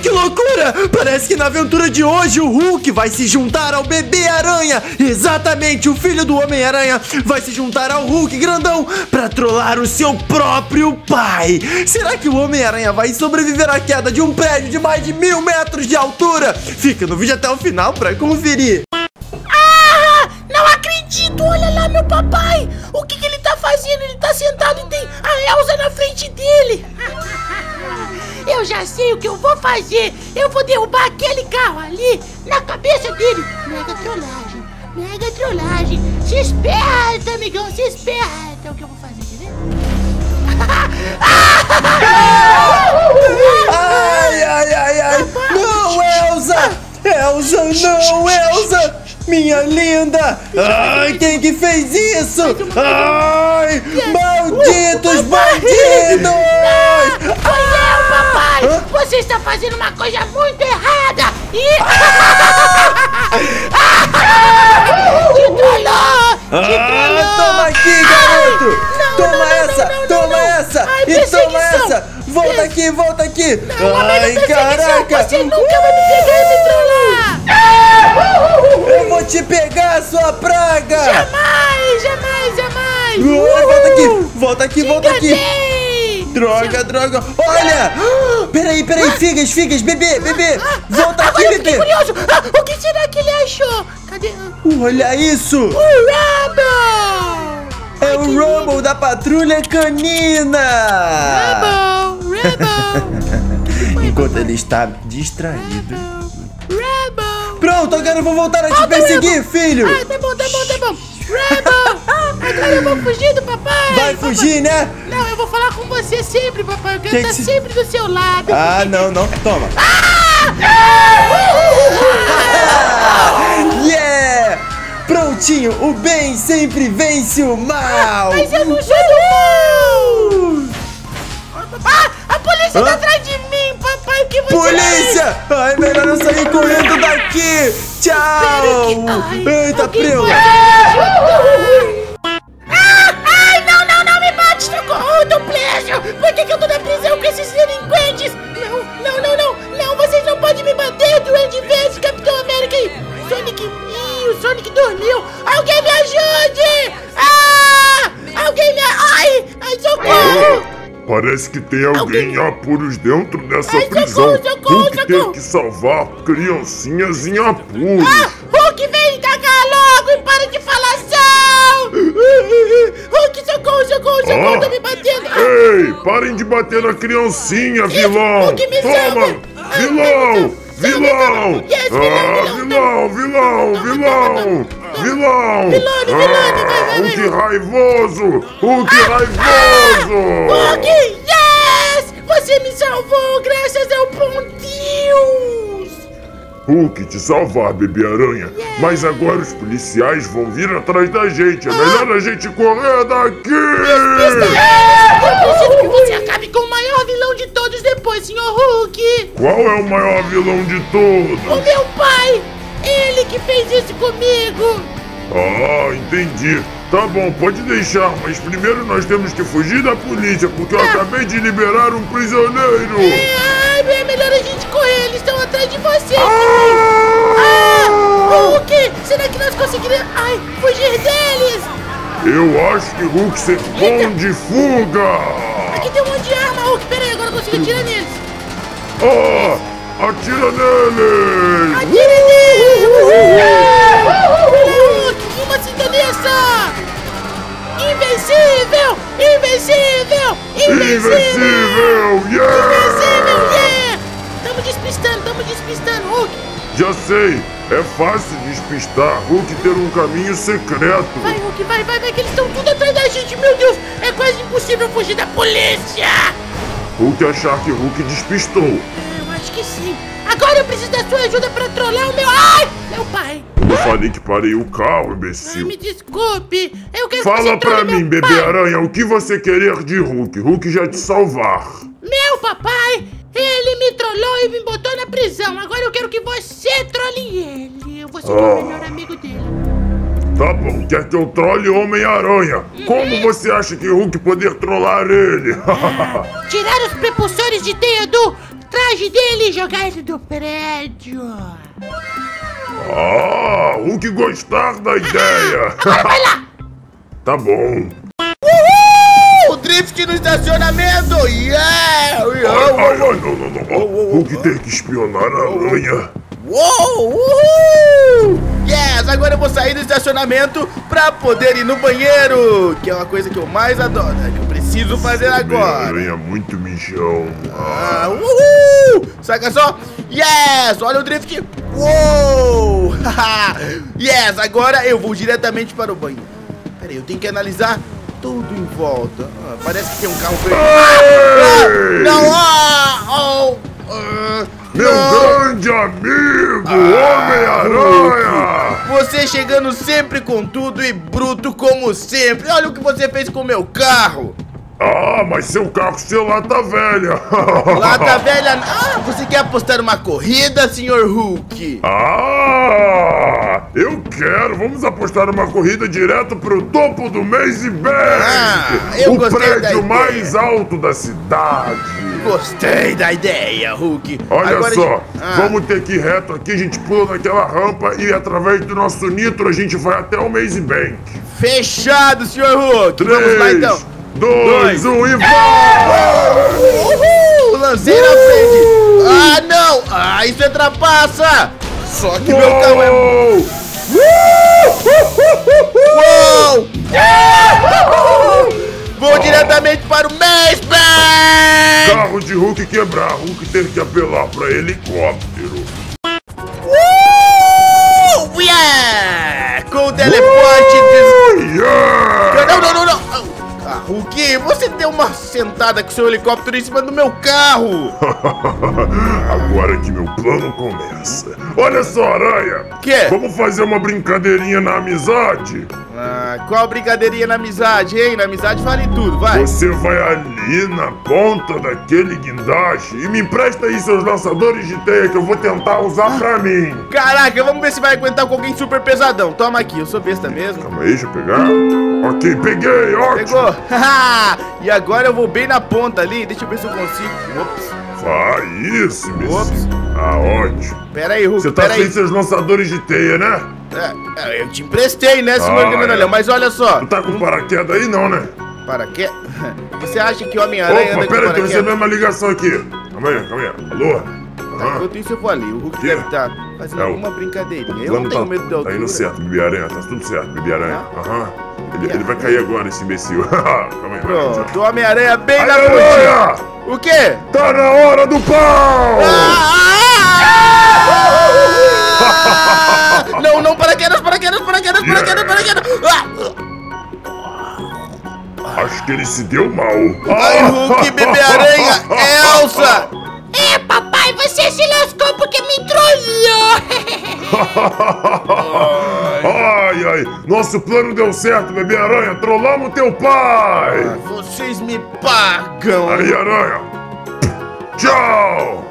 que loucura! Parece que na aventura de hoje o Hulk vai se juntar ao bebê-aranha. Exatamente, o filho do Homem-Aranha vai se juntar ao Hulk grandão pra trollar o seu próprio pai. Será que o Homem-Aranha vai sobreviver à queda de um prédio de mais de 1000 metros de altura? Fica no vídeo até o final pra conferir. Não acredito, olha lá meu papai. O que ele tá fazendo? Ele tá sentado e tem a Elsa na frente dele. Eu já sei o que eu vou fazer. Eu vou derrubar aquele carro ali na cabeça dele. Mega trollagem, mega trollagem. Se esperta, amigão, se esperta. É o que eu vou fazer, quer ver? Ai, ai, ai, ai. Não, Elsa. Elsa, não, Elsa. Minha linda! Ai, quem que fez isso? Ai, malditos bandidos! Foi eu, papai! Você está fazendo uma coisa muito errada! Te trollou! Toma aqui, garoto! Toma essa! Toma essa! E toma essa! Volta aqui, volta aqui! Ai, caraca! Você nunca vai me pegar esse trollar! Eu vou te pegar, sua praga! Jamais, jamais, jamais! Volta aqui, volta aqui, volta aqui! Droga, droga! Olha! Peraí, peraí, figas, figas, bebê, bebê! Volta aqui, bebê! Curioso! O que será que ele achou? Cadê? Olha isso! O Rumble! É o Rumble da Patrulha Canina! Rumble! Rumble! Enquanto ele está distraído... Rumble! Pronto, agora eu vou voltar a te perseguir, filho! Ah, tá bom, tá bom, tá bom! Rumble! Agora eu vou fugir do papai! Vai fugir, né? Não, eu vou falar com você sempre, papai! Eu quero estar sempre do seu lado! Ah, não, não! Toma! Yeah! Prontinho, o bem sempre vence o mal! Mas eu não sou do mal! A polícia tá atrás de mim, papai! Que você polícia! Ai, melhor eu sair correndo daqui! Tchau! Eita, primo! Ai, não, não, não me bate! Socorro, do plejo! Por que eu tô na prisão com esses delinquentes? Não, não, não, não! Não, vocês não podem me bater, Duende Verde, Capitão América e Sonic... O Sonic dormiu! Alguém me ajude! Ah! Alguém me... Ai! Ai, socorro! Parece que tem alguém em apuros dentro dessa prisão! Socorro, socorro, Hulk tem que salvar criancinhas em apuros! Hulk, vem cagar logo e para de falação! Hulk, socorro, socorro, socorro, tô me batendo! Ei! Parem de bater na criancinha, vilão! Hulk, me salva! Toma! Vilão! Vilão! Yes, vilão! Vilão! Vilão! Vilão! Hulk raivoso! Hulk raivoso! Hulk! Yes! Você me salvou, graças ao bom Deus! Hulk, te salvar, bebê-aranha! Mas agora os policiais vão vir atrás da gente! É melhor a gente correr daqui! Eu preciso que você acabe com o maior vilão de todos depois, senhor Hulk! Qual é o maior vilão de todos? O meu pai! Ele que fez isso comigo! Ah, entendi! Tá bom, pode deixar, mas primeiro nós temos que fugir da polícia, porque eu acabei de liberar um prisioneiro! É melhor a gente correr, eles estão atrás de você! Hulk! Será que nós conseguiremos... Ai, fugir deles! Eu acho que Hulk se esconde, fuga! Aqui tem um monte de arma, Hulk. Pera aí, agora eu consigo atirar neles. Atira neles! Atira neles! Hulk, uma sintonista! Invencível! Invencível! Invencível! Invencível, yeah! Tamo despistando, Hulk. Já sei, é fácil despistar Hulk ter um caminho secreto. Vai, Hulk, vai, vai, vai, que eles estão tudo atrás da gente, meu Deus. É quase impossível fugir da polícia! Hulk achar que Hulk despistou. Eu acho que sim. Agora eu preciso da sua ajuda pra trollar o meu... Ai! Meu pai! Eu falei que parei o carro, imbecil. Ai, me desculpe. Eu quero Fala que pra mim, bebê-aranha, o que você querer de Hulk? Hulk já te salvar. Meu papai, ele me trollou e me botou na prisão. Agora eu quero que você trole ele. Eu vou ser o melhor amigo dele. Tá bom, quer que eu trole Homem-Aranha? Como você acha que Hulk poder trollar ele? Tirar os prepulsores de teia do atrás dele e jogar ele do prédio. Ah, o que gostar da ideia. Vai lá. Tá bom. Uhul, drift no estacionamento. Não. O que tem que espionar a aranha. Uou, uhul. Yes, agora eu vou sair do estacionamento pra poder ir no banheiro, que é uma coisa que eu mais adoro, que eu preciso fazer agora. Aranha muito mijão. Uhul! Saca só. Yes, olha o drift. Uou. Yes, agora eu vou diretamente para o banheiro. Pera aí, eu tenho que analisar tudo em volta. Parece que tem um carro vermelho. Meu grande amigo, Homem-Aranha! Você chegando sempre com tudo e bruto como sempre. Olha o que você fez com o meu carro. Ah, mas seu carro, seu lata velha. Lata velha? Ah, você quer apostar uma corrida, Sr. Hulk? Ah, eu quero. Vamos apostar uma corrida direto pro topo do Maze Bank. Eu gostei da ideia. O prédio mais alto da cidade. Gostei da ideia, Hulk. Olha agora só, vamos ter que ir reto aqui, a gente pula naquela rampa e através do nosso nitro a gente vai até o Maze Bank. Fechado, Sr. Hulk. 3, vamos lá então. 2, 1 e vai! Lancei na frente. Ah, não! Ah, isso é trapaça! Só que meu carro é... Vou diretamente para o Maze Bank! Carro de Hulk quebrar, Hulk ter que apelar para helicóptero. Yeah! Com o teleporte Não! Ah, Hulk, você deu uma sentada com seu helicóptero em cima do meu carro! Agora que meu plano começa. Olha só, Aranha! Que? Vamos fazer uma brincadeirinha na amizade? Ah, qual brincadeirinha na amizade, hein? Na amizade vale tudo, vai! Você vai ali na ponta daquele guindaste e me empresta aí seus lançadores de teia que eu vou tentar usar pra mim! Caraca, vamos ver se vai aguentar com alguém super pesadão. Toma aqui, eu sou besta mesmo. Calma aí, deixa eu pegar. Ok, peguei, ótimo! Pegou! E agora eu vou bem na ponta ali. Deixa eu ver se eu consigo. Ops. Vai isso, Messi. Ah, ótimo. Pera aí, Hulk. Você tá sem seus lançadores de teia, né? É, eu te emprestei, né, senhor Guimarães? Mas olha só. Tu tá com paraquedas aí, não, né? Paraquedas? Você acha que o Homem-Aranha anda com paraquedas? Opa, pera aí, tô recebendo uma ligação aqui. Calma aí. Alô? Enquanto isso eu vou ali. O Hulk deve estar fazendo alguma brincadeirinha. Eu não tenho medo da altura. Tá indo certo, bebê-aranha. Tá tudo certo, bebê-aranha. Ele vai cair agora, esse imbecil. Calma aí. Pronto, o Homem-Aranha bem na ponte. O quê? Tá na hora do pau! Não, paraquedas! Acho que ele se deu mal. Ai, Hulk, bebê-aranha, Elsa! É, papai, você se lascou porque me trollou! Nosso plano deu certo, bebê-aranha. Trollamos teu pai. Vocês me pagam. Aí, aranha. Tchau.